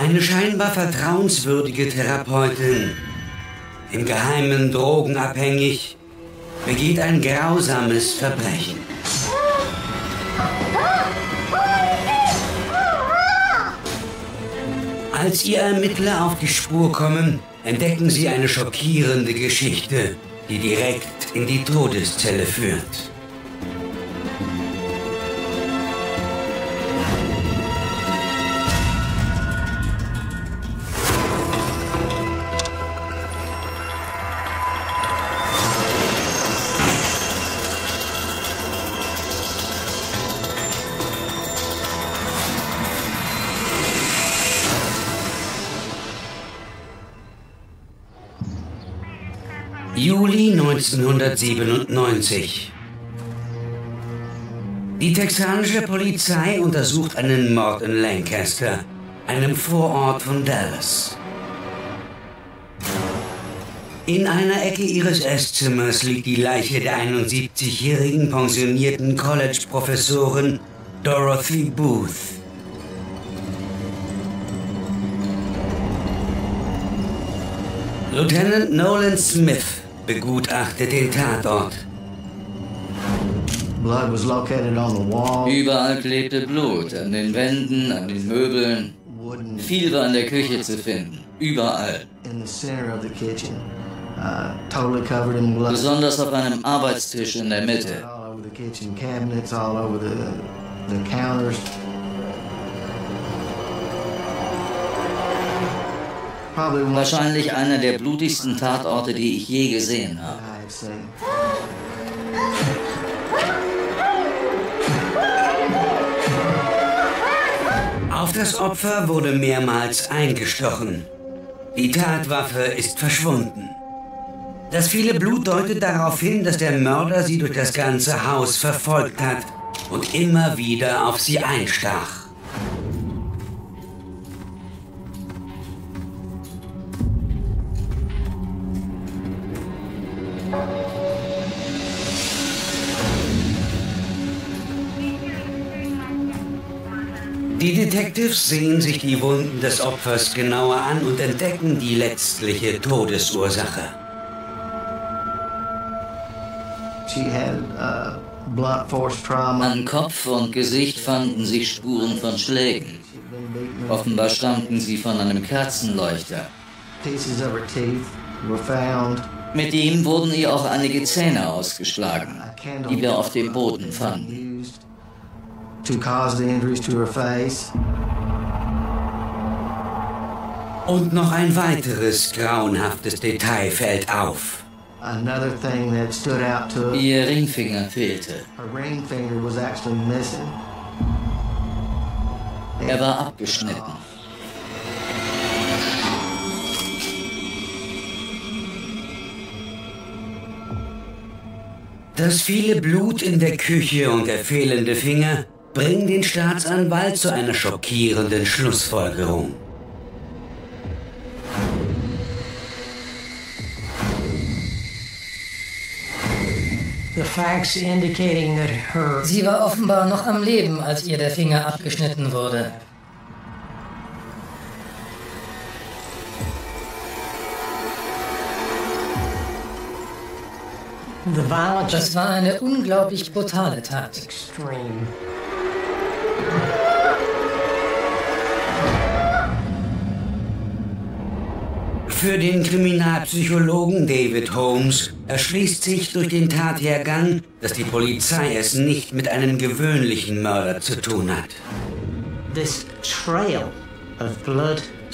Eine scheinbar vertrauenswürdige Therapeutin, im Geheimen drogenabhängig, begeht ein grausames Verbrechen. Als ihr Ermittler auf die Spur kommen, entdecken sie eine schockierende Geschichte, die direkt in die Todeszelle führt. Juli 1997. Die texanische Polizei untersucht einen Mord in Lancaster, einem Vorort von Dallas. In einer Ecke ihres Esszimmers liegt die Leiche der 71-jährigen pensionierten College-Professorin Dorothy Booth. Lieutenant Nolan Smith begutachtet den Tatort. Blood was located on the wall. Überall klebte Blut, an den Wänden, an den Möbeln. Viel war in der Küche zu finden, überall. In the center of the kitchen, totally covered in blood. Besonders auf einem Arbeitstisch in der Mitte. All over the kitchen cabinets, all over the counters. Wahrscheinlich einer der blutigsten Tatorte, die ich je gesehen habe. Auf das Opfer wurde mehrmals eingestochen. Die Tatwaffe ist verschwunden. Das viele Blut deutet darauf hin, dass der Mörder sie durch das ganze Haus verfolgt hat und immer wieder auf sie einstach. Die Detectives sehen sich die Wunden des Opfers genauer an und entdecken die letztliche Todesursache. An Kopf und Gesicht fanden sich Spuren von Schlägen. Offenbar stammten sie von einem Kerzenleuchter. Mit ihm wurden ihr auch einige Zähne ausgeschlagen, die wir auf dem Boden fanden. Und noch ein weiteres grauenhaftes Detail fällt auf. Ihr Ringfinger fehlte. Er war abgeschnitten. Das viele Blut in der Küche und der fehlende Finger bringen den Staatsanwalt zu einer schockierenden Schlussfolgerung. Sie war offenbar noch am Leben, als ihr der Finger abgeschnitten wurde. Das war eine unglaublich brutale Tat. Für den Kriminalpsychologen David Holmes erschließt sich durch den Tathergang, dass die Polizei es nicht mit einem gewöhnlichen Mörder zu tun hat.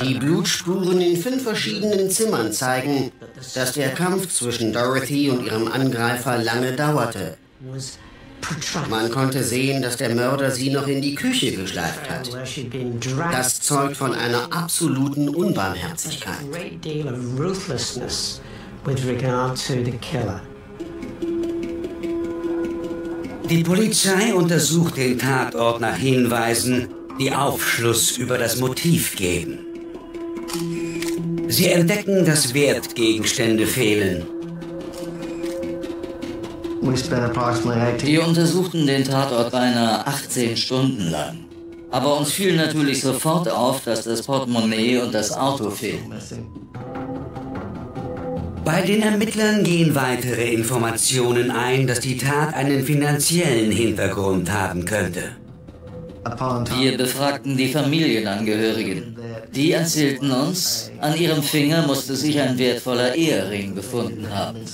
Die Blutspuren in 5 verschiedenen Zimmern zeigen, dass der Kampf zwischen Dorothy und ihrem Angreifer lange dauerte. Man konnte sehen, dass der Mörder sie noch in die Küche geschleift hat. Das zeugt von einer absoluten Unbarmherzigkeit. Die Polizei untersucht den Tatort nach Hinweisen, die Aufschluss über das Motiv geben. Sie entdecken, dass Wertgegenstände fehlen. Wir untersuchten den Tatort beinahe 18 Stunden lang. Aber uns fiel natürlich sofort auf, dass das Portemonnaie und das Auto fehlten. Bei den Ermittlern gehen weitere Informationen ein, dass die Tat einen finanziellen Hintergrund haben könnte. Wir befragten die Familienangehörigen. Die erzählten uns, an ihrem Finger musste sich ein wertvoller Ehering befunden haben.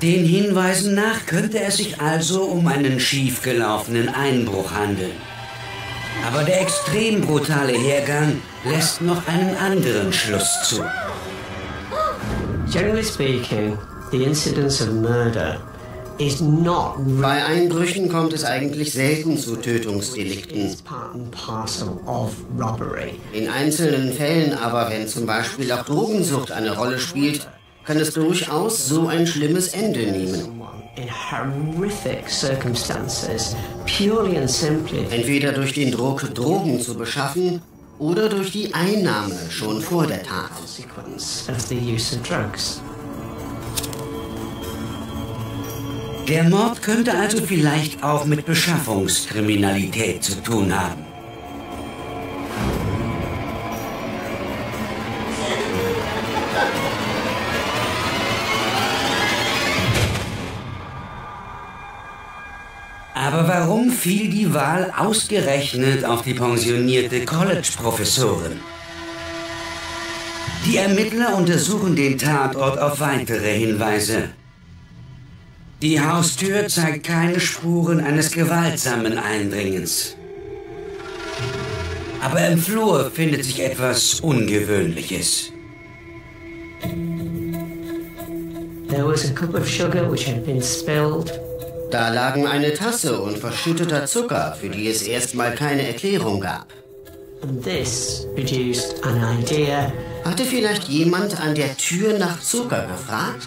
Den Hinweisen nach könnte es sich also um einen schiefgelaufenen Einbruch handeln. Aber der extrem brutale Hergang lässt noch einen anderen Schluss zu. Generally speaking, the incidence of murder is not. Bei Einbrüchen kommt es eigentlich selten zu Tötungsdelikten. In einzelnen Fällen aber, wenn zum Beispiel auch Drogensucht eine Rolle spielt, kann es durchaus so ein schlimmes Ende nehmen. Entweder durch den Druck, Drogen zu beschaffen, oder durch die Einnahme schon vor der Tat. Der Mord könnte also vielleicht auch mit Beschaffungskriminalität zu tun haben. Aber warum fiel die Wahl ausgerechnet auf die pensionierte College-Professorin? Die Ermittler untersuchen den Tatort auf weitere Hinweise. Die Haustür zeigt keine Spuren eines gewaltsamen Eindringens. Aber im Flur findet sich etwas Ungewöhnliches. There was a cup of sugar which had been spilled. Da lagen eine Tasse und verschütteter Zucker, für die es erstmal keine Erklärung gab. Hatte vielleicht jemand an der Tür nach Zucker gefragt?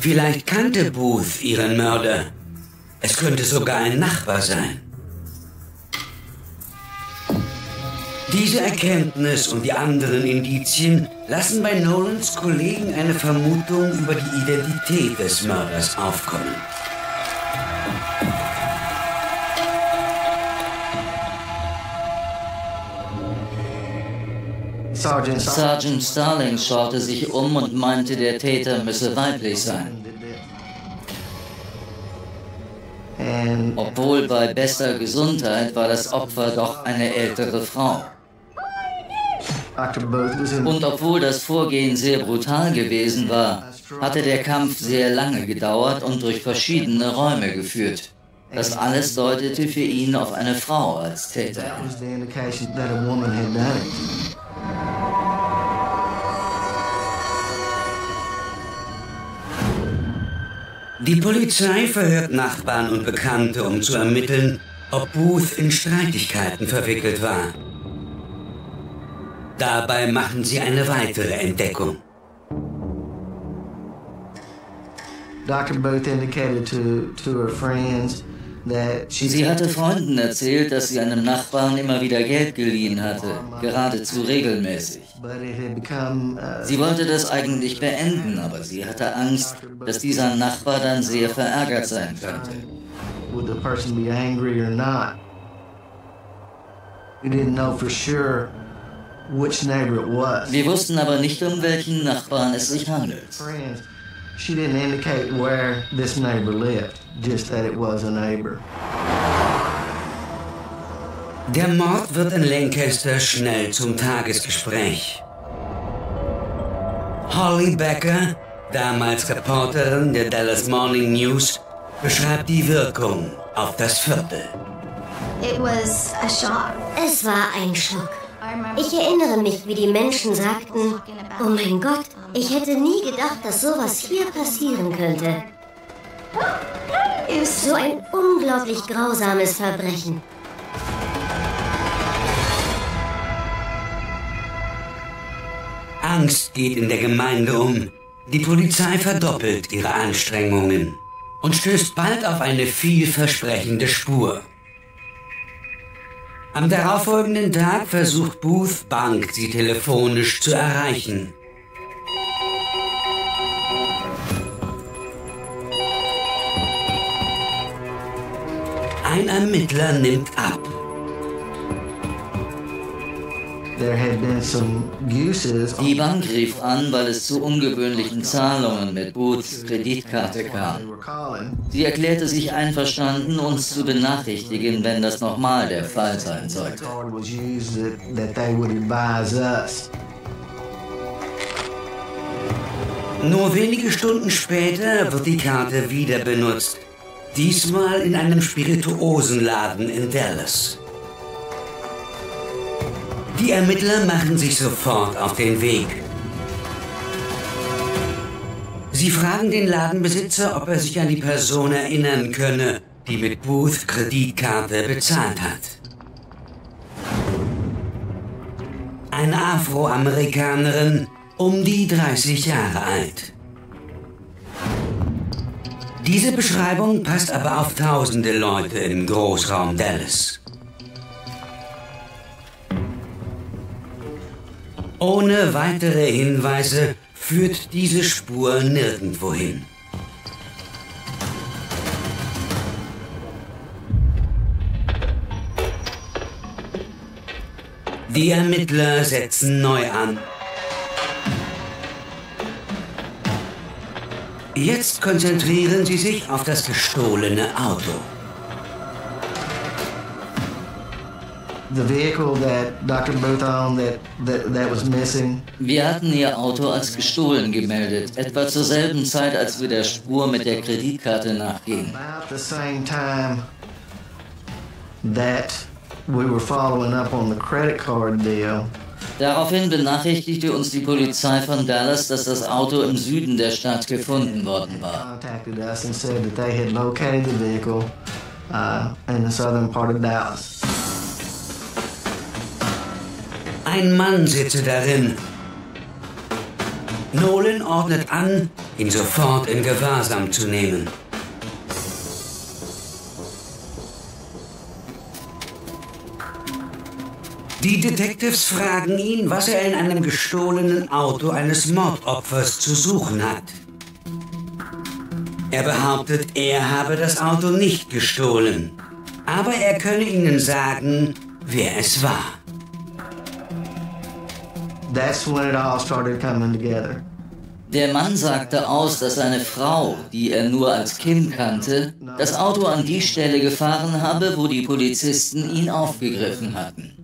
Vielleicht kannte Booth ihren Mörder. Es könnte sogar ein Nachbar sein. Diese Erkenntnis und die anderen Indizien lassen bei Nolans Kollegen eine Vermutung über die Identität des Mörders aufkommen. Sergeant Starling schaute sich um und meinte, der Täter müsse weiblich sein. Obwohl bei bester Gesundheit war das Opfer doch eine ältere Frau. Und obwohl das Vorgehen sehr brutal gewesen war, hatte der Kampf sehr lange gedauert und durch verschiedene Räume geführt. Das alles deutete für ihn auf eine Frau als Täter. Die Polizei verhört Nachbarn und Bekannte, um zu ermitteln, ob Booth in Streitigkeiten verwickelt war. Dabei machen sie eine weitere Entdeckung. Sie hatte Freunden erzählt, dass sie einem Nachbarn immer wieder Geld geliehen hatte, geradezu regelmäßig. Sie wollte das eigentlich beenden, aber sie hatte Angst, dass dieser Nachbar dann sehr verärgert sein könnte. Wir wussten aber nicht, um welchen Nachbarn es sich handelt. Der Mord wird in Lancaster schnell zum Tagesgespräch. Holly Becker, damals Reporterin der Dallas Morning News, beschreibt die Wirkung auf das Viertel. Es war ein Schock. Ich erinnere mich, wie die Menschen sagten, oh mein Gott, ich hätte nie gedacht, dass sowas hier passieren könnte. So ein unglaublich grausames Verbrechen. Angst geht in der Gemeinde um. Die Polizei verdoppelt ihre Anstrengungen und stößt bald auf eine vielversprechende Spur. Am darauffolgenden Tag versucht Booth Bank, sie telefonisch zu erreichen. Ein Ermittler nimmt ab. Die Bank rief an, weil es zu ungewöhnlichen Zahlungen mit Booths Kreditkarte kam. Sie erklärte sich einverstanden, uns zu benachrichtigen, wenn das nochmal der Fall sein sollte. Nur wenige Stunden später wird die Karte wieder benutzt. Diesmal in einem Spirituosenladen in Dallas. Die Ermittler machen sich sofort auf den Weg. Sie fragen den Ladenbesitzer, ob er sich an die Person erinnern könne, die mit Booth Kreditkarte bezahlt hat. Eine Afroamerikanerin, um die 30 Jahre alt. Diese Beschreibung passt aber auf tausende Leute im Großraum Dallas. Ohne weitere Hinweise führt diese Spur nirgendwo hin. Die Ermittler setzen neu an. Jetzt konzentrieren sie sich auf das gestohlene Auto. Wir hatten ihr Auto als gestohlen gemeldet, etwa zur selben Zeit, als wir der Spur mit der Kreditkarte nachgingen. Daraufhin benachrichtigte uns die Polizei von Dallas, dass das Auto im Süden der Stadt gefunden worden war. Ein Mann sitze darin. Nolan ordnet an, ihn sofort in Gewahrsam zu nehmen. Die Detectives fragen ihn, was er in einem gestohlenen Auto eines Mordopfers zu suchen hat. Er behauptet, er habe das Auto nicht gestohlen, aber er könne ihnen sagen, wer es war. Der Mann sagte aus, dass seine Frau, die er nur als Kim kannte, das Auto an die Stelle gefahren habe, wo die Polizisten ihn aufgegriffen hatten.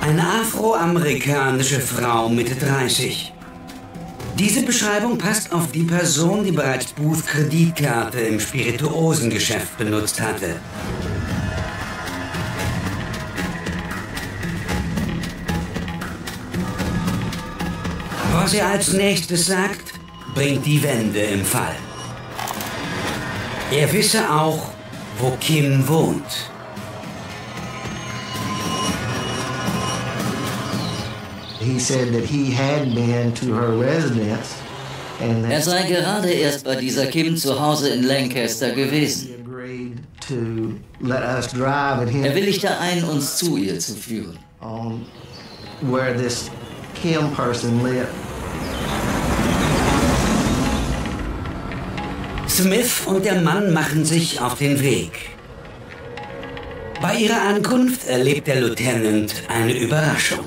Eine afroamerikanische Frau Mitte 30. Diese Beschreibung passt auf die Person, die bereits Booth Kreditkarte im Spirituosengeschäft benutzt hatte. Was er als nächstes sagt, bringt die Wende im Fall. Er wisse auch, wo Kim wohnt. Er sei gerade erst bei dieser Kim zu Hause in Lancaster gewesen. Er willigte ein, uns zu ihr zu führen. Smith und der Mann machen sich auf den Weg. Bei ihrer Ankunft erlebt der Lieutenant eine Überraschung.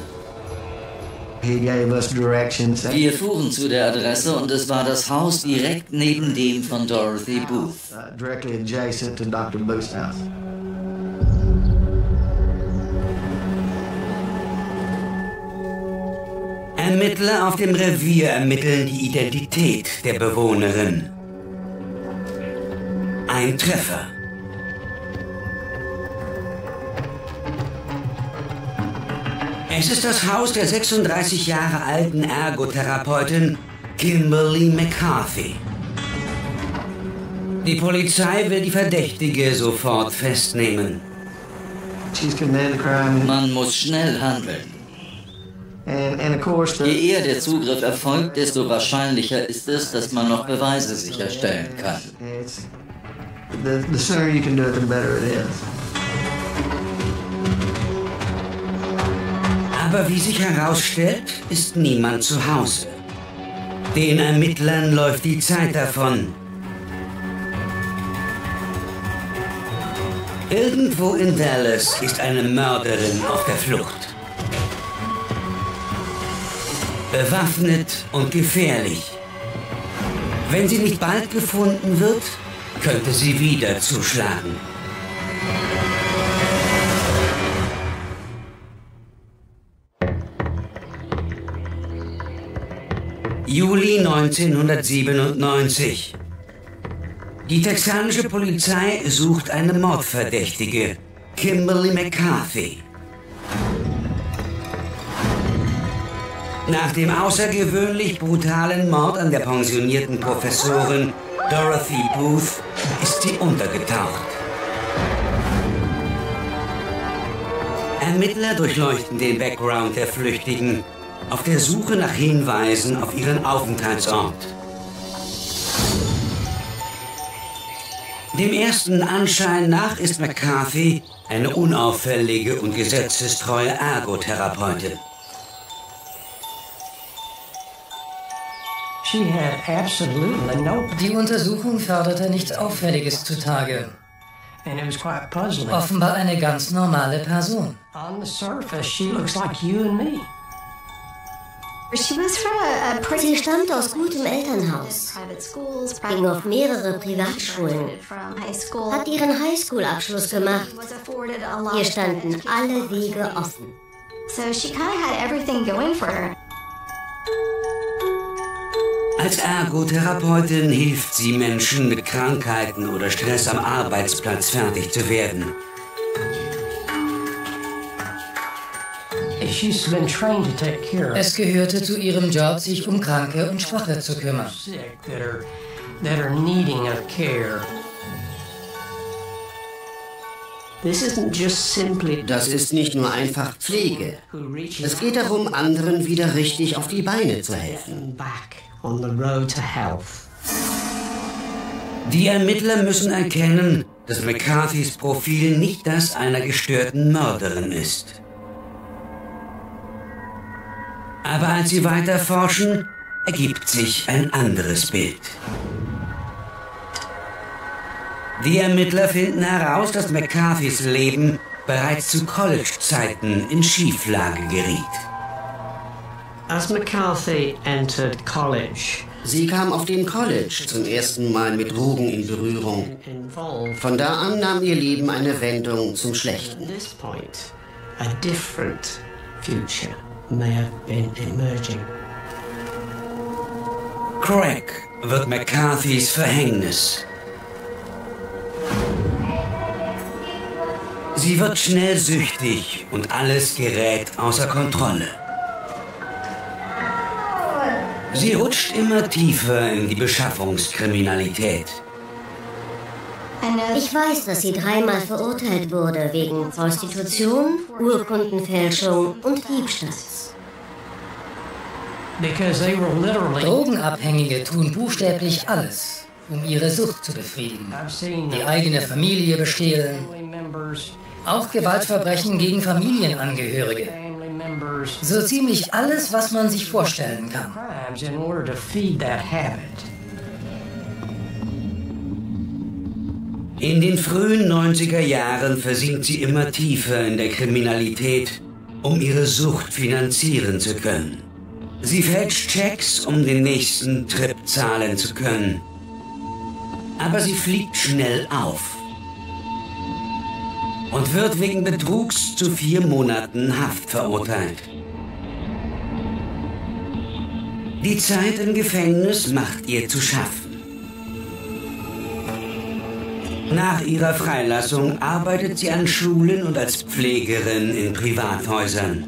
Wir fuhren zu der Adresse und es war das Haus direkt neben dem von Dorothy Booth. Ermittler auf dem Revier ermitteln die Identität der Bewohnerin. Ein Treffer. Es ist das Haus der 36 Jahre alten Ergotherapeutin Kimberly McCarthy. Die Polizei will die Verdächtige sofort festnehmen. Man muss schnell handeln. Je eher der Zugriff erfolgt, desto wahrscheinlicher ist es, dass man noch Beweise sicherstellen kann. The sooner you can do it, the better it is. Aber wie sich herausstellt, ist niemand zu Hause. Den Ermittlern läuft die Zeit davon. Irgendwo in Dallas ist eine Mörderin auf der Flucht. Bewaffnet und gefährlich. Wenn sie nicht bald gefunden wird, könnte sie wieder zuschlagen. Juli 1997. Die texanische Polizei sucht eine Mordverdächtige, Kimberly McCarthy. Nach dem außergewöhnlich brutalen Mord an der pensionierten Professorin Dorothy Booth ist sie untergetaucht. Ermittler durchleuchten den Background der Flüchtigen auf der Suche nach Hinweisen auf ihren Aufenthaltsort. Dem ersten Anschein nach ist McCarthy eine unauffällige und gesetzestreue Ergotherapeutin. Die Untersuchung förderte nichts Auffälliges zutage. Offenbar eine ganz normale Person. Sie stammt aus gutem Elternhaus, ging auf mehrere Privatschulen, hat ihren Highschool-Abschluss gemacht. Ihr standen alle Wege offen. Als Ergotherapeutin hilft sie Menschen mit Krankheiten oder Stress am Arbeitsplatz fertig zu werden. Es gehörte zu ihrem Job, sich um Kranke und Schwache zu kümmern. Das ist nicht nur einfach Pflege. Es geht darum, anderen wieder richtig auf die Beine zu helfen. Die Ermittler müssen erkennen, dass McCarthys Profil nicht das einer gestörten Mörderin ist. Aber als sie weiter forschen, ergibt sich ein anderes Bild. Die Ermittler finden heraus, dass McCarthys Leben bereits zu College-Zeiten in Schieflage geriet. Als McCarthy entered college, sie kam auf dem College zum ersten Mal mit Drogen in Berührung. Von da an nahm ihr Leben eine Wendung zum Schlechten. Crack wird McCarthys Verhängnis. Sie wird schnell süchtig und alles gerät außer Kontrolle. Sie rutscht immer tiefer in die Beschaffungskriminalität. Ich weiß, dass sie dreimal verurteilt wurde wegen Prostitution, Urkundenfälschung und Diebstahls. Drogenabhängige tun buchstäblich alles, um ihre Sucht zu befriedigen. Die eigene Familie bestehlen, auch Gewaltverbrechen gegen Familienangehörige. So ziemlich alles, was man sich vorstellen kann. In den frühen 90er Jahren versinkt sie immer tiefer in der Kriminalität, um ihre Sucht finanzieren zu können. Sie fälscht Checks, um den nächsten Trip zahlen zu können. Aber sie fliegt schnell auf und wird wegen Betrugs zu 4 Monaten Haft verurteilt. Die Zeit im Gefängnis macht ihr zu schaffen. Nach ihrer Freilassung arbeitet sie an Schulen und als Pflegerin in Privathäusern.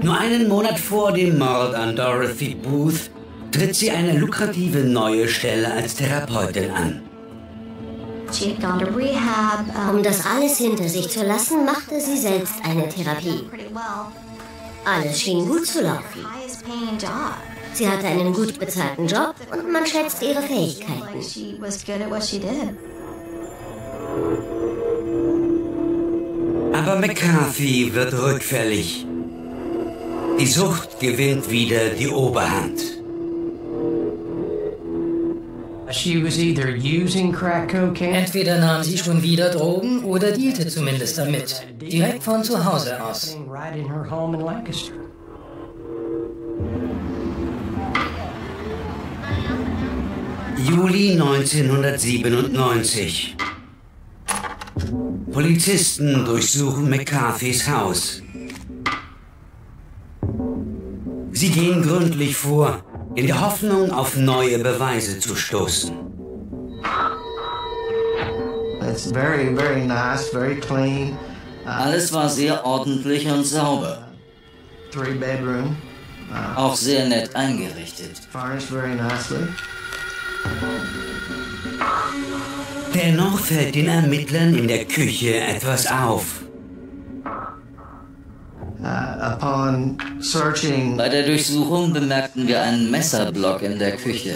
Nur einen Monat vor dem Mord an Dorothy Booth tritt sie eine lukrative neue Stelle als Therapeutin an. Um das alles hinter sich zu lassen, machte sie selbst eine Therapie. Alles schien gut zu laufen. Sie hatte einen gut bezahlten Job und man schätzte ihre Fähigkeiten. Aber McCarthy wird rückfällig. Die Sucht gewinnt wieder die Oberhand. Entweder nahm sie schon wieder Drogen oder dealte zumindest damit, direkt von zu Hause aus. Juli 1997. Polizisten durchsuchen McCarthys Haus. Sie gehen gründlich vor, in der Hoffnung, auf neue Beweise zu stoßen. Alles war sehr ordentlich und sauber. Auch sehr nett eingerichtet. Dennoch fällt den Ermittlern in der Küche etwas auf. Bei der Durchsuchung bemerkten wir einen Messerblock in der Küche.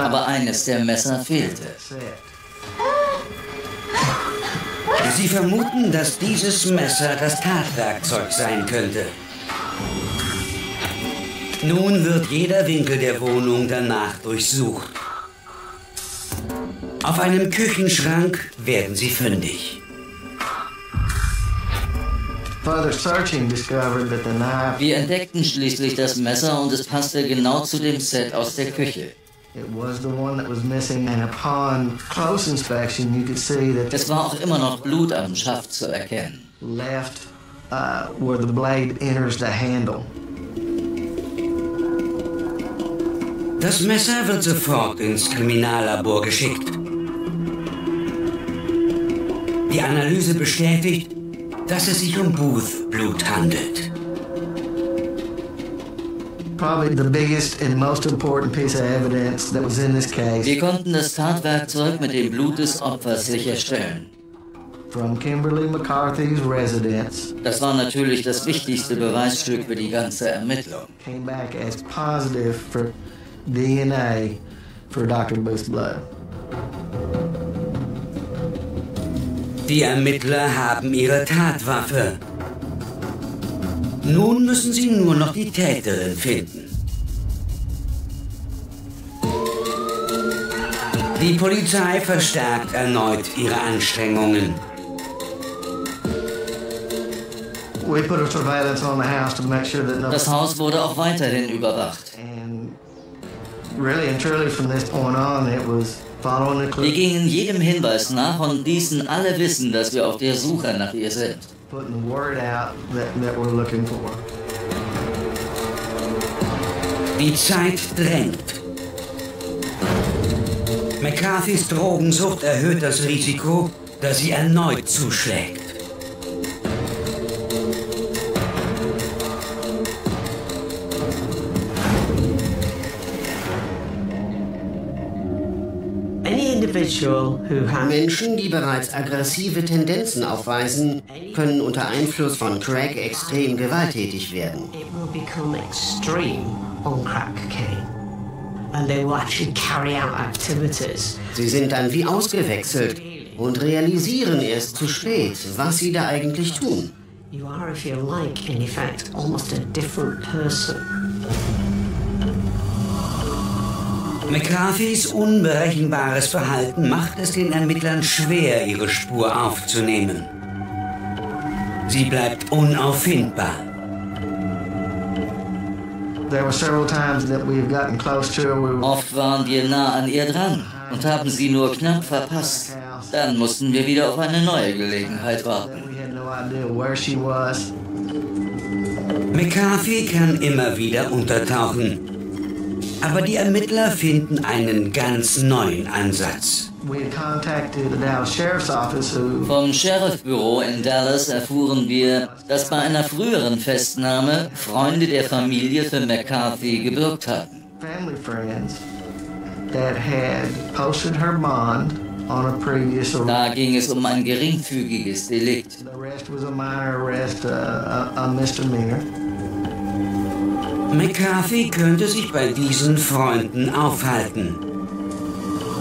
Aber eines der Messer fehlte. Sie vermuten, dass dieses Messer das Tatwerkzeug sein könnte. Nun wird jeder Winkel der Wohnung danach durchsucht. Auf einem Küchenschrank werden sie fündig. Wir entdeckten schließlich das Messer und es passte genau zu dem Set aus der Küche. Es war auch immer noch Blut am Schaft zu erkennen. Das Messer wird sofort ins Kriminallabor geschickt. Die Analyse bestätigt, dass es sich um Booth-Blut handelt. Wir konnten das Tatwerkzeug mit dem Blut des Opfers sicherstellen. Das war natürlich das wichtigste Beweisstück für die ganze Ermittlung. DNA für Dr. Booth's blood. Die Ermittler haben ihre Tatwaffe. Nun müssen sie nur noch die Täterin finden. Die Polizei verstärkt erneut ihre Anstrengungen. Das Haus wurde auch weiterhin überwacht. Wir gingen jedem Hinweis nach und ließen alle wissen, dass wir auf der Suche nach ihr sind. Die Zeit drängt. McCarthys Drogensucht erhöht das Risiko, dass sie erneut zuschlägt. Menschen, die bereits aggressive Tendenzen aufweisen, können unter Einfluss von Crack extrem gewalttätig werden. Sie sind dann wie ausgewechselt und realisieren erst zu spät, was sie da eigentlich tun. McCarthys unberechenbares Verhalten macht es den Ermittlern schwer, ihre Spur aufzunehmen. Sie bleibt unauffindbar. Oft waren wir nah an ihr dran und haben sie nur knapp verpasst. Dann mussten wir wieder auf eine neue Gelegenheit warten. McCarthy kann immer wieder untertauchen. Aber die Ermittler finden einen ganz neuen Ansatz. Vom Sheriffbüro in Dallas erfuhren wir, dass bei einer früheren Festnahme Freunde der Familie für McCarthy gebürgt hatten. Da ging es um ein geringfügiges Delikt. McCarthy könnte sich bei diesen Freunden aufhalten.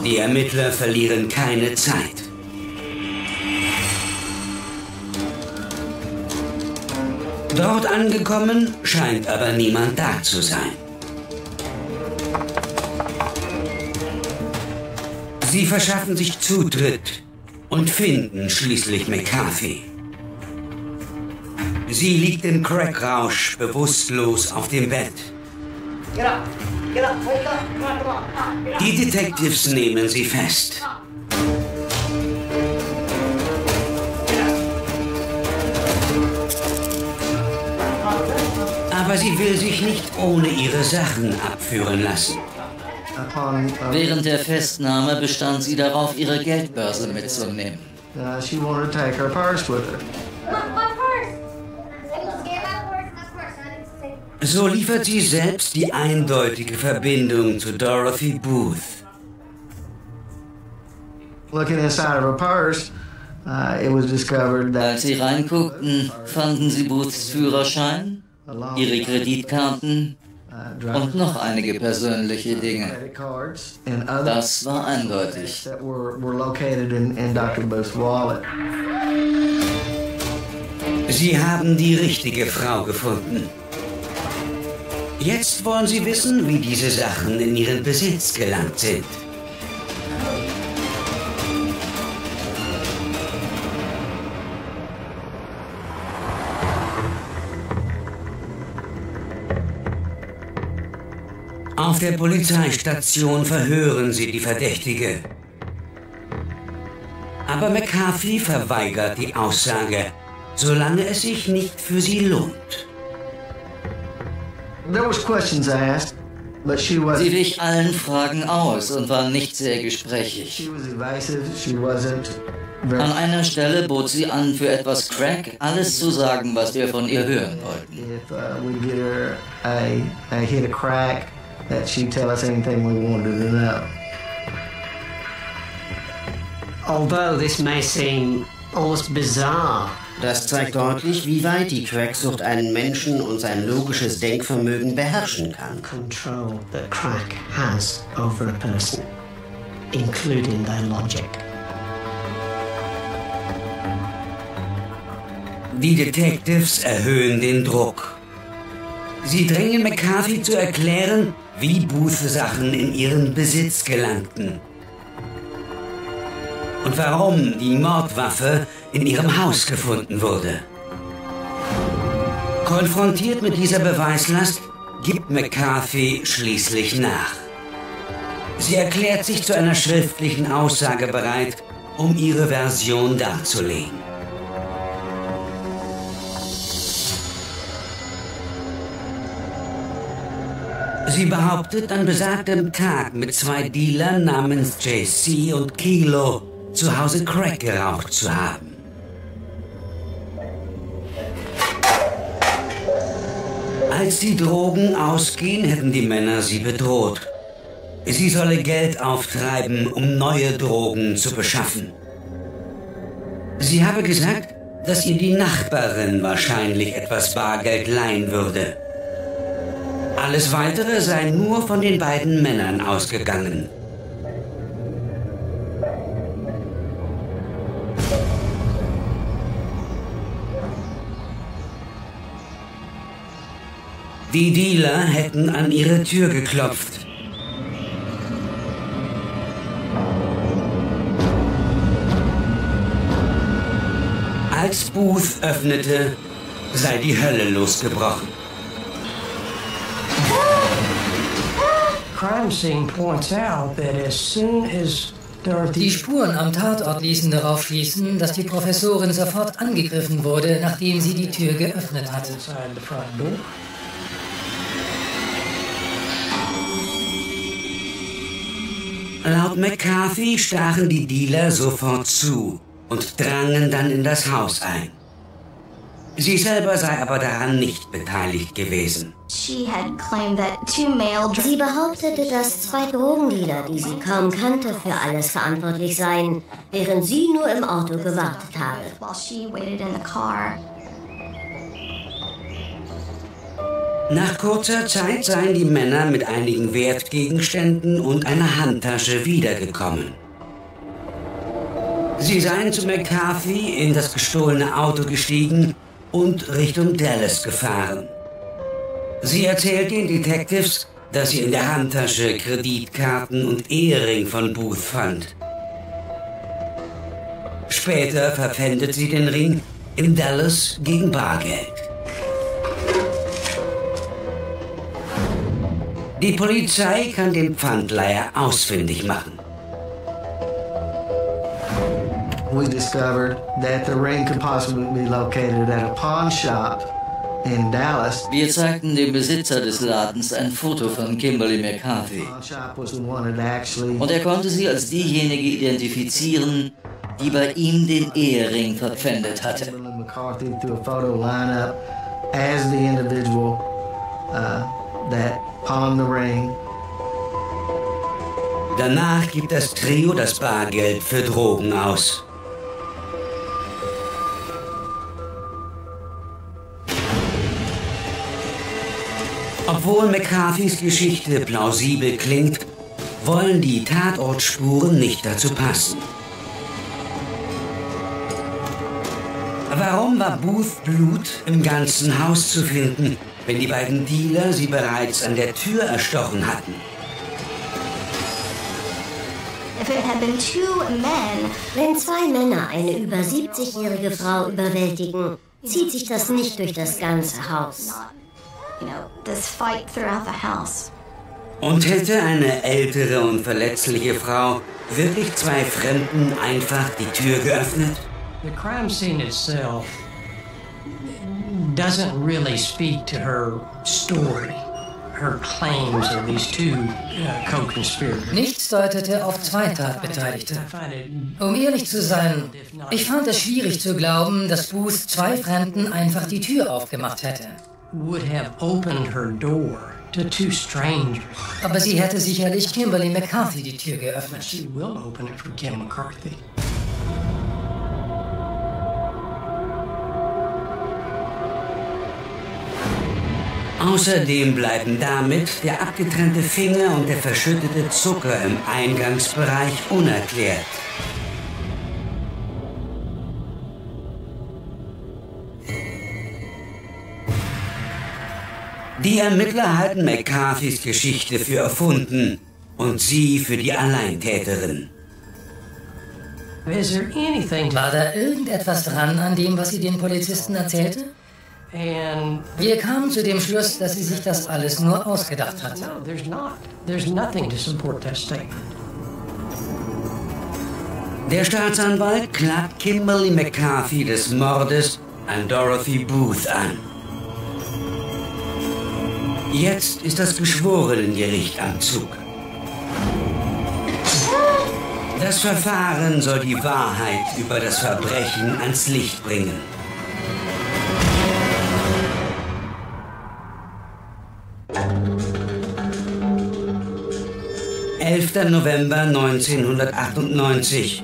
Die Ermittler verlieren keine Zeit. Dort angekommen, scheint aber niemand da zu sein. Sie verschaffen sich Zutritt und finden schließlich McCarthy. Sie liegt im Crackrausch bewusstlos auf dem Bett. Die Detectives nehmen sie fest. Aber sie will sich nicht ohne ihre Sachen abführen lassen. Während der Festnahme bestand sie darauf, ihre Geldbörse mitzunehmen. So liefert sie selbst die eindeutige Verbindung zu Dorothy Booth. Als sie reinguckten, fanden sie Booths Führerschein, ihre Kreditkarten und noch einige persönliche Dinge. Das war eindeutig. Sie haben die richtige Frau gefunden. Jetzt wollen sie wissen, wie diese Sachen in ihren Besitz gelangt sind. Auf der Polizeistation verhören sie die Verdächtige. Aber McCarthy verweigert die Aussage, solange es sich nicht für sie lohnt. Sie wich allen Fragen aus und war nicht sehr gesprächig. An einer Stelle bot sie an, für etwas Crack alles zu sagen, was wir von ihr hören wollten. Although this may seem almost bizarre. Das zeigt deutlich, wie weit die Cracksucht einen Menschen und sein logisches Denkvermögen beherrschen kann. Die Detectives erhöhen den Druck. Sie drängen McCarthy zu erklären, wie Booth-Sachen in ihren Besitz gelangten. Und warum die Mordwaffe in ihrem Haus gefunden wurde. Konfrontiert mit dieser Beweislast gibt McCarthy schließlich nach. Sie erklärt sich zu einer schriftlichen Aussage bereit, um ihre Version darzulegen. Sie behauptet, an besagtem Tag mit zwei Dealern namens JC und Kilo zu Hause Crack geraucht zu haben. Als die Drogen ausgehen, hätten die Männer sie bedroht. Sie solle Geld auftreiben, um neue Drogen zu beschaffen. Sie habe gesagt, dass ihr die Nachbarin wahrscheinlich etwas Bargeld leihen würde. Alles Weitere sei nur von den beiden Männern ausgegangen. Die Dealer hätten an ihre Tür geklopft. Als Booth öffnete, sei die Hölle losgebrochen. Die Spuren am Tatort ließen darauf schließen, dass die Professorin sofort angegriffen wurde, nachdem sie die Tür geöffnet hatte. Laut McCarthy stachen die Dealer sofort zu und drangen dann in das Haus ein. Sie selber sei aber daran nicht beteiligt gewesen. Sie behauptete, dass zwei Drogendealer, die sie kaum kannte, für alles verantwortlich seien, während sie nur im Auto gewartet habe. Nach kurzer Zeit seien die Männer mit einigen Wertgegenständen und einer Handtasche wiedergekommen. Sie seien zu McCarthy in das gestohlene Auto gestiegen und Richtung Dallas gefahren. Sie erzählte den Detectives, dass sie in der Handtasche Kreditkarten und Ehering von Booth fand. Später verpfändet sie den Ring in Dallas gegen Bargeld. Die Polizei kann den Pfandleiher ausfindig machen. We discovered that the ring could possibly be located at a pawn shop in Dallas. Wir zeigten dem Besitzer des Ladens ein Foto von Kimberly McCarthy. Und er konnte sie als diejenige identifizieren, die bei ihm den Ehering verpfändet hatte. McCarthy through a photo lineup as the individual that pawned the ring. Danach gibt das Trio das Bargeld für Drogen aus. Obwohl McCarthys Geschichte plausibel klingt, wollen die Tatortspuren nicht dazu passen. Warum war Booth Blut im ganzen Haus zu finden, wenn die beiden Dealer sie bereits an der Tür erstochen hatten? Wenn zwei Männer eine über 70-jährige Frau überwältigen, zieht sich das nicht durch das ganze Haus. Und hätte eine ältere und verletzliche Frau wirklich zwei Fremden einfach die Tür geöffnet? The crime scene itself doesn't really speak to her story, her claims of these two co-conspirators. Nichts deutete auf zwei Tatbeteiligte. Um ehrlich zu sein, ich fand es schwierig zu glauben, dass Booth zwei Fremden einfach die Tür aufgemacht hätte. Aber sie hätte sicherlich Kimberly McCarthy die Tür geöffnet. Außerdem bleiben damit der abgetrennte Finger und der verschüttete Zucker im Eingangsbereich unerklärt. Die Ermittler halten McCarthys Geschichte für erfunden und sie für die Alleintäterin. War da irgendetwas dran an dem, was sie den Polizisten erzählte? Wir kamen zu dem Schluss, dass sie sich das alles nur ausgedacht hat. Der Staatsanwalt klagt Kimberly McCarthy des Mordes an Dorothy Booth an. Jetzt ist das Geschworenengericht am Zug. Das Verfahren soll die Wahrheit über das Verbrechen ans Licht bringen. November 1998.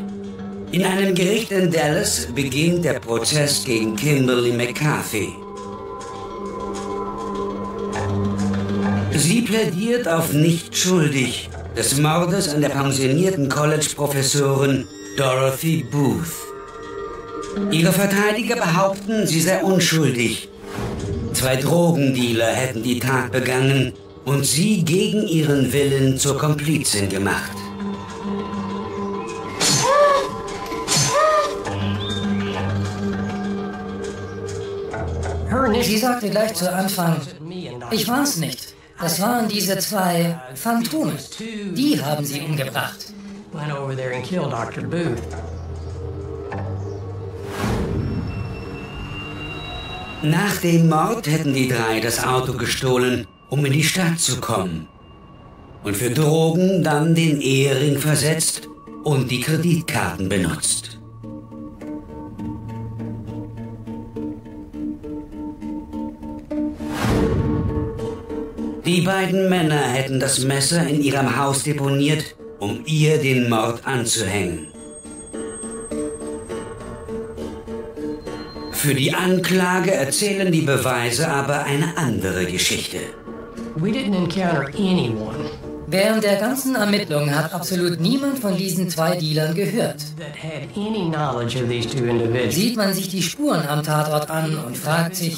In einem Gericht in Dallas beginnt der Prozess gegen Kimberly McCarthy. Sie plädiert auf nicht schuldig des Mordes an der pensionierten College-Professorin Dorothy Booth. Ihre Verteidiger behaupten, sie sei unschuldig. Zwei Drogendealer hätten die Tat begangen und sie gegen ihren Willen zur Komplizin gemacht. Sie sagte gleich zu Anfang, ich war's nicht. Das waren diese zwei Phantome. Die haben sie umgebracht. Nach dem Mord hätten die drei das Auto gestohlen, um in die Stadt zu kommen. und für Drogen dann den Ehering versetzt und die Kreditkarten benutzt. Die beiden Männer hätten das Messer in ihrem Haus deponiert, um ihr den Mord anzuhängen. Für die Anklage erzählen die Beweise aber eine andere Geschichte. We didn't encounter anyone. Während der ganzen Ermittlung hat absolut niemand von diesen zwei Dealern gehört. Sieht man sich die Spuren am Tatort an und fragt sich,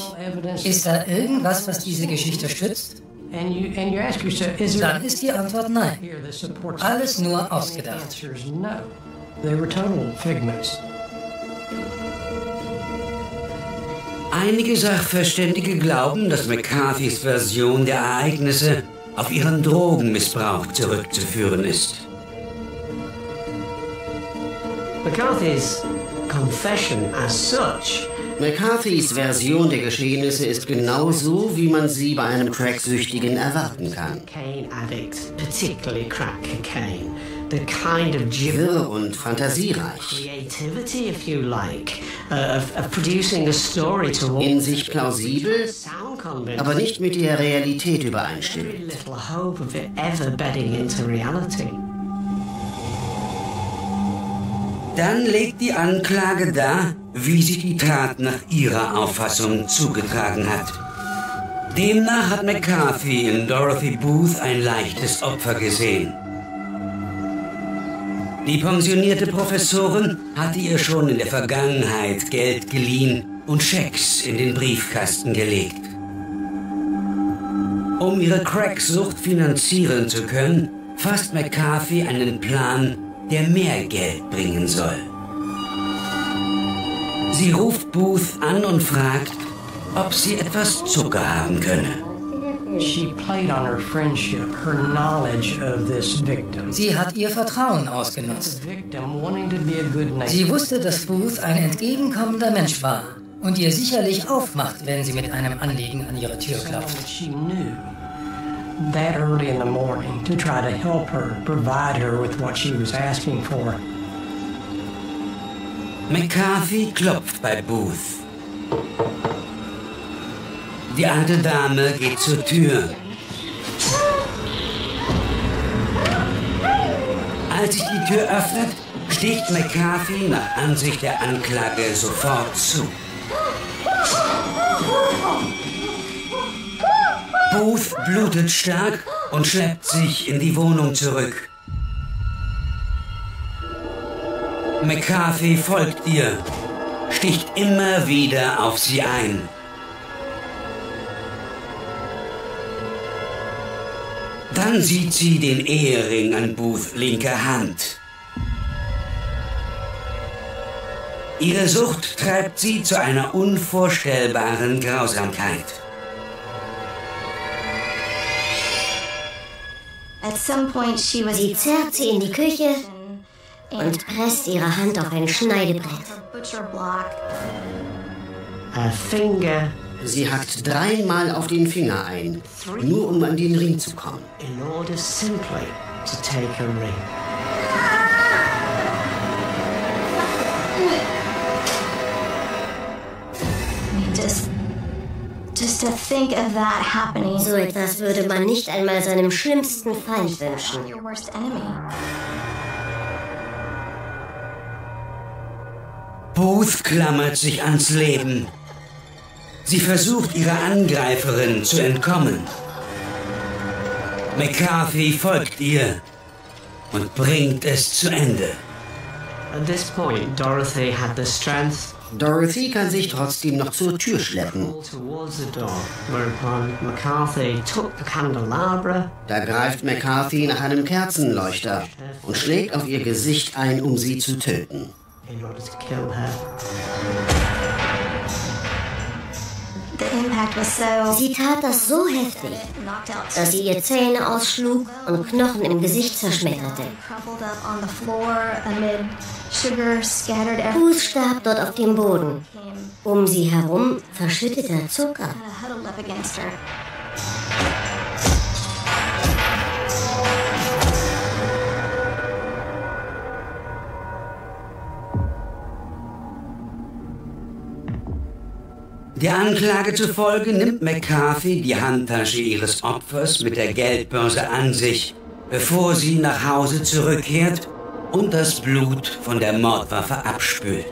ist da irgendwas, was diese Geschichte stützt? Dann ist die Antwort nein. Alles nur ausgedacht. Einige Sachverständige glauben, dass McCarthys Version der Ereignisse auf ihren Drogenmissbrauch zurückzuführen ist. McCarthys Version der Geschehnisse ist genau so, wie man sie bei einem Cracksüchtigen erwarten kann. Wirr und fantasiereich. In sich plausibel, aber nicht mit der Realität übereinstimmt. Dann legt die Anklage dar, wie sich die Tat nach ihrer Auffassung zugetragen hat. Demnach hat McCarthy in Dorothy Booth ein leichtes Opfer gesehen. Die pensionierte Professorin hatte ihr schon in der Vergangenheit Geld geliehen und Schecks in den Briefkasten gelegt. Um ihre Cracksucht finanzieren zu können, fasst McCarthy einen Plan, der mehr Geld bringen soll. Sie ruft Booth an und fragt, ob sie etwas Zucker haben könne. Sie hat ihr Vertrauen ausgenutzt. Sie wusste, dass Booth ein entgegenkommender Mensch war und ihr sicherlich aufmacht, wenn sie mit einem Anliegen an ihre Tür klopft. McCarthy klopft bei Booth. Die alte Dame geht zur Tür. Als sich die Tür öffnet, sticht McCarthy nach Ansicht der Anklage sofort zu. Booth blutet stark und schleppt sich in die Wohnung zurück. McCarthy folgt ihr, sticht immer wieder auf sie ein. Dann sieht sie den Ehering an Booths linker Hand. Ihre Sucht treibt sie zu einer unvorstellbaren Grausamkeit. Sie zerrt sie in die Küche und presst ihre Hand auf ein Schneidebrett. Sie hackt dreimal auf den Finger ein, nur um an den Ring zu kommen. So etwas würde man nicht einmal seinem schlimmsten Feind wünschen. Booth klammert sich ans Leben. Sie versucht, ihrer Angreiferin zu entkommen. McCarthy folgt ihr und bringt es zu Ende. Dorothy kann sich trotzdem noch zur Tür schleppen. Da greift McCarthy nach einem Kerzenleuchter und schlägt auf ihr Gesicht ein, um sie zu töten. Sie tat das so heftig, dass sie ihr Zähne ausschlug und Knochen im Gesicht zerschmetterte. Booth starb dort auf dem Boden. Um sie herum verschütteter Zucker. Der Anklage zufolge nimmt McCarthy die Handtasche ihres Opfers mit der Geldbörse an sich, bevor sie nach Hause zurückkehrt und das Blut von der Mordwaffe abspült.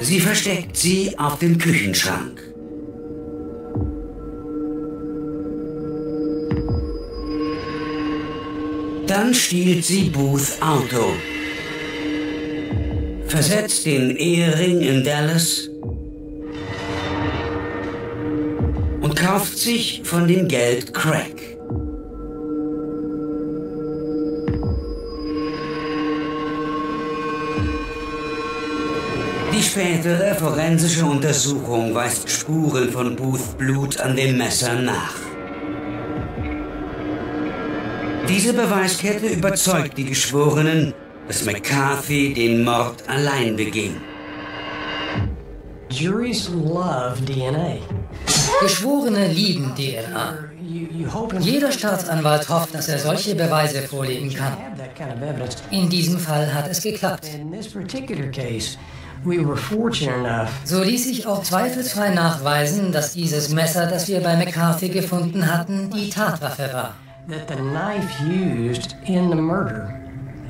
Sie versteckt sie auf dem Küchenschrank. Dann stiehlt sie Booths Auto, versetzt den Ehering in Dallas und kauft sich von dem Geld Crack. Die spätere forensische Untersuchung weist Spuren von Booths Blut an dem Messer nach. Diese Beweiskette überzeugt die Geschworenen, dass McCarthy den Mord allein beging. Juries love DNA. Geschworene lieben DNA. Jeder Staatsanwalt hofft, dass er solche Beweise vorlegen kann. In diesem Fall hat es geklappt. So ließ sich auch zweifelsfrei nachweisen, dass dieses Messer, das wir bei McCarthy gefunden hatten, die Tatwaffe war. That the knife used in the murder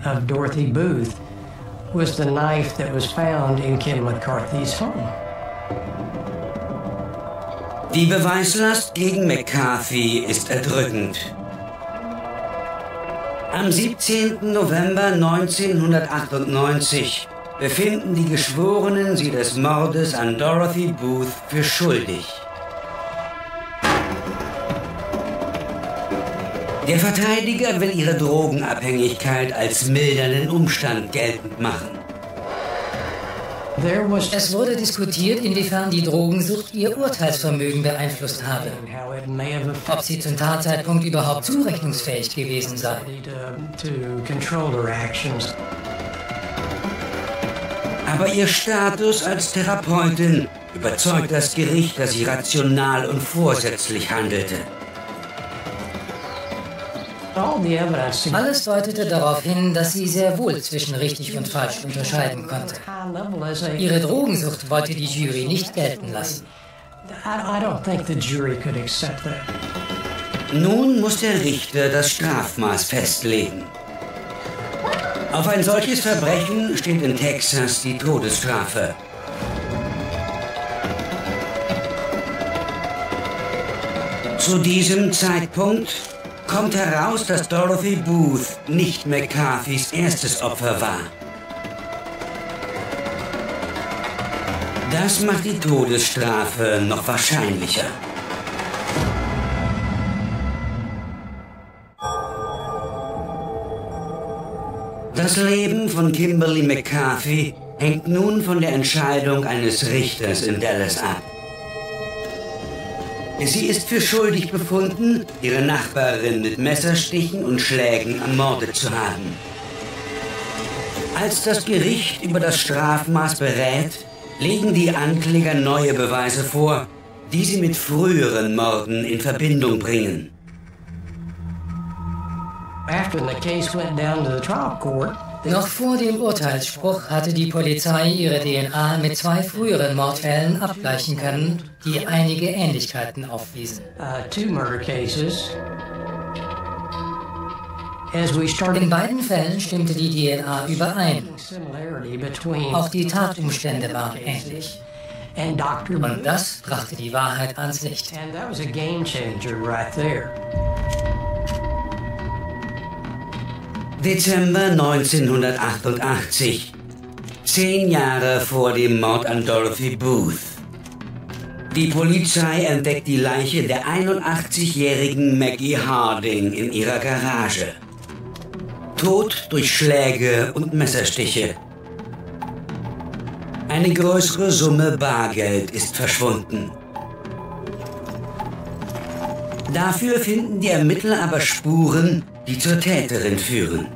of Dorothy Booth was the knife that was found in Kim McCarthy's home. Die Beweislast gegen McCarthy ist erdrückend. Am 17. November 1998 befinden die Geschworenen sie des Mordes an Dorothy Booth für schuldig. Der Verteidiger will ihre Drogenabhängigkeit als mildernden Umstand geltend machen. Es wurde diskutiert, inwiefern die Drogensucht ihr Urteilsvermögen beeinflusst habe, ob sie zum Tatzeitpunkt überhaupt zurechnungsfähig gewesen sei. Aber ihr Status als Therapeutin überzeugt das Gericht, dass sie rational und vorsätzlich handelte. Alles deutete darauf hin, dass sie sehr wohl zwischen richtig und falsch unterscheiden konnte. Ihre Drogensucht wollte die Jury nicht gelten lassen. Nun muss der Richter das Strafmaß festlegen. Auf ein solches Verbrechen steht in Texas die Todesstrafe. Zu diesem Zeitpunkt kommt heraus, dass Dorothy Booth nicht McCarthys erstes Opfer war. Das macht die Todesstrafe noch wahrscheinlicher. Das Leben von Kimberly McCarthy hängt nun von der Entscheidung eines Richters in Dallas ab. Sie ist für schuldig befunden, ihre Nachbarin mit Messerstichen und Schlägen ermordet zu haben. Als das Gericht über das Strafmaß berät, legen die Ankläger neue Beweise vor, die sie mit früheren Morden in Verbindung bringen. Noch vor dem Urteilsspruch hatte die Polizei ihre DNA mit zwei früheren Mordfällen abgleichen können, die einige Ähnlichkeiten aufwiesen. In beiden Fällen stimmte die DNA überein. Auch die Tatumstände waren ähnlich. Und das brachte die Wahrheit ans Licht. Dezember 1988, 10 Jahre vor dem Mord an Dorothy Booth. Die Polizei entdeckt die Leiche der 81-jährigen Maggie Harding in ihrer Garage. Tot durch Schläge und Messerstiche. Eine größere Summe Bargeld ist verschwunden. Dafür finden die Ermittler aber Spuren, die zur Täterin führen.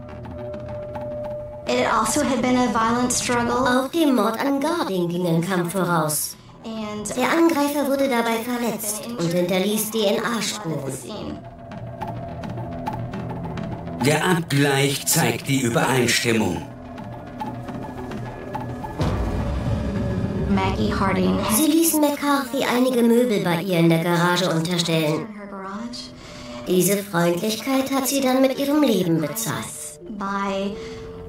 Auch dem Mord an Harding ging ein Kampf voraus. Der Angreifer wurde dabei verletzt und hinterließ DNA-Spuren. Der Abgleich zeigt die Übereinstimmung. Maggie Harding. Sie ließen McCarthy einige Möbel bei ihr in der Garage unterstellen. Diese Freundlichkeit hat sie dann mit ihrem Leben bezahlt.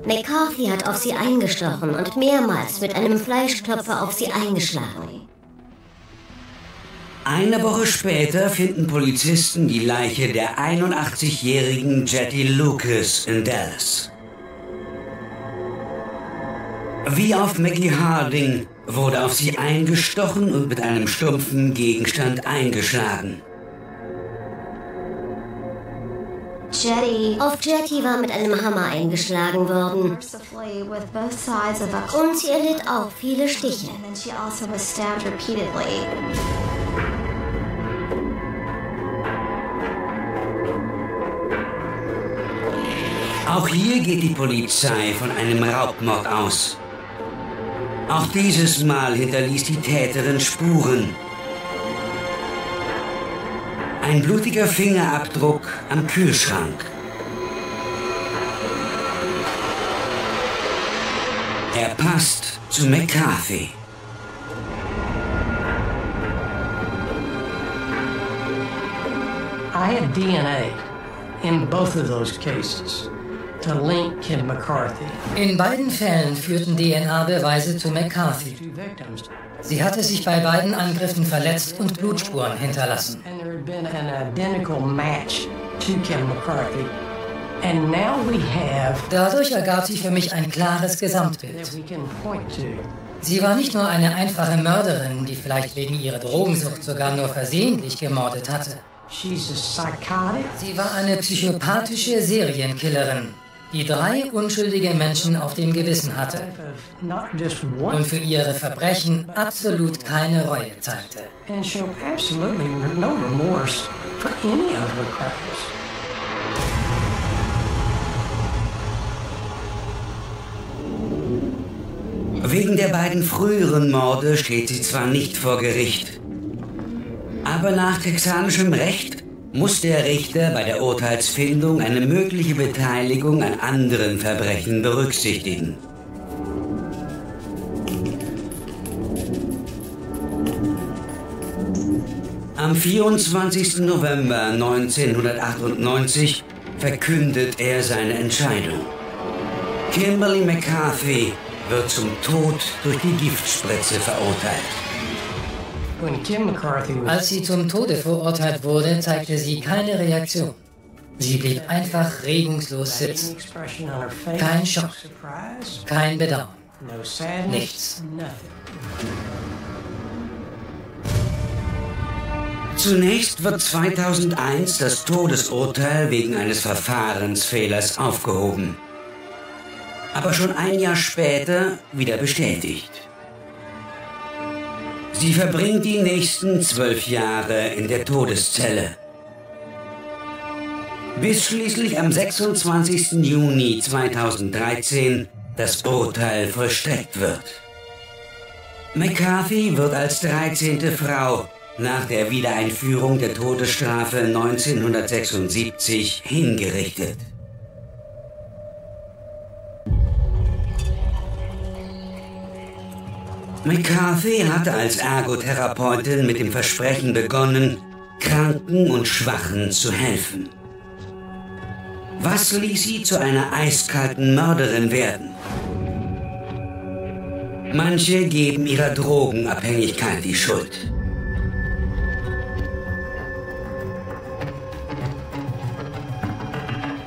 McCarthy hat auf sie eingestochen und mehrmals mit einem Fleischklopfer auf sie eingeschlagen. Eine Woche später finden Polizisten die Leiche der 81-jährigen Jetty Lucas in Dallas. Wie auf Maggie Harding wurde auf sie eingestochen und mit einem stumpfen Gegenstand eingeschlagen. Auf Jetty war mit einem Hammer eingeschlagen worden. Und sie erlitt auch viele Stiche. Auch hier geht die Polizei von einem Raubmord aus. Auch dieses Mal hinterließ die Täterin Spuren. Ein blutiger Fingerabdruck am Kühlschrank. Er passt zu McCarthy. I had DNA in both of those cases to link Kim McCarthy. In beiden Fällen führten DNA-Beweise zu McCarthy. Sie hatte sich bei beiden Angriffen verletzt und Blutspuren hinterlassen. Dadurch ergab sich für mich ein klares Gesamtbild. Sie war nicht nur eine einfache Mörderin, die vielleicht wegen ihrer Drogensucht sogar nur versehentlich gemordet hatte. Sie war eine psychopathische Serienkillerin, die 3 unschuldige Menschen auf dem Gewissen hatte und für ihre Verbrechen absolut keine Reue zeigte. Wegen der beiden früheren Morde steht sie zwar nicht vor Gericht, aber nach texanischem Recht muss der Richter bei der Urteilsfindung eine mögliche Beteiligung an anderen Verbrechen berücksichtigen. Am 24. November 1998 verkündet er seine Entscheidung. Kimberly McCarthy wird zum Tod durch die Giftspritze verurteilt. Als sie zum Tode verurteilt wurde, zeigte sie keine Reaktion. Sie blieb einfach regungslos sitzen. Kein Schock, kein Bedauern, nichts. Zunächst wird 2001 das Todesurteil wegen eines Verfahrensfehlers aufgehoben. Aber schon ein Jahr später wieder bestätigt. Sie verbringt die nächsten 12 Jahre in der Todeszelle. Bis schließlich am 26. Juni 2013 das Urteil vollstreckt wird. McCarthy wird als 13. Frau nach der Wiedereinführung der Todesstrafe 1976 hingerichtet. McCarthy hatte als Ergotherapeutin mit dem Versprechen begonnen, Kranken und Schwachen zu helfen. Was ließ sie zu einer eiskalten Mörderin werden? Manche geben ihrer Drogenabhängigkeit die Schuld.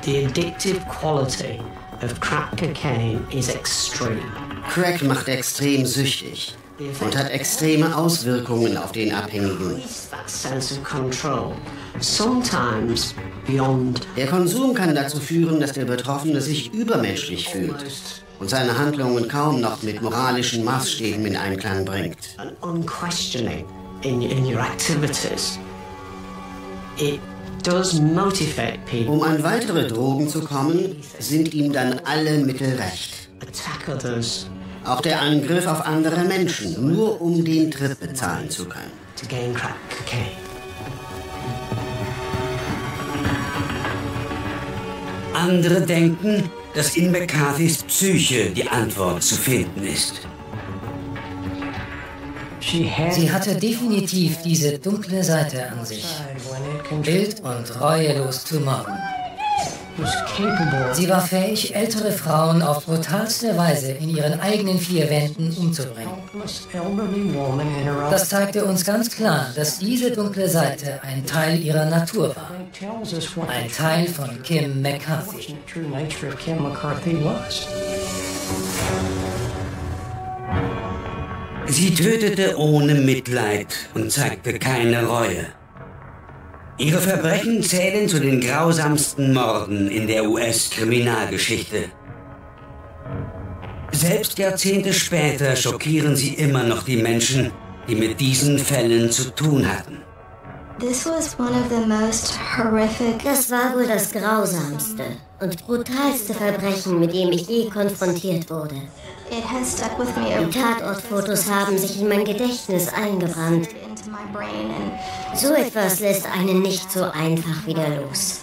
The addictive quality of crack cocaine is extreme. Crack macht extrem süchtig und hat extreme Auswirkungen auf den Abhängigen. Der Konsum kann dazu führen, dass der Betroffene sich übermenschlich fühlt und seine Handlungen kaum noch mit moralischen Maßstäben in Einklang bringt. An weitere Drogen zu kommen, sind ihm dann alle Mittel recht. Auch der Angriff auf andere Menschen, nur um den Trip bezahlen zu können. Andere denken, dass in McCarthys Psyche die Antwort zu finden ist. Sie hatte definitiv diese dunkle Seite an sich. Wild und reuelos zu morden. Sie war fähig, ältere Frauen auf brutalste Weise in ihren eigenen vier Wänden umzubringen. Das zeigte uns ganz klar, dass diese dunkle Seite ein Teil ihrer Natur war. Ein Teil von Kim McCarthy. Sie tötete ohne Mitleid und zeigte keine Reue. Ihre Verbrechen zählen zu den grausamsten Morden in der US-Kriminalgeschichte. Selbst Jahrzehnte später schockieren sie immer noch die Menschen, die mit diesen Fällen zu tun hatten. Das war wohl das grausamste und brutalste Verbrechen, mit dem ich je konfrontiert wurde. Die Tatortfotos haben sich in mein Gedächtnis eingebrannt. So etwas lässt einen nicht so einfach wieder los.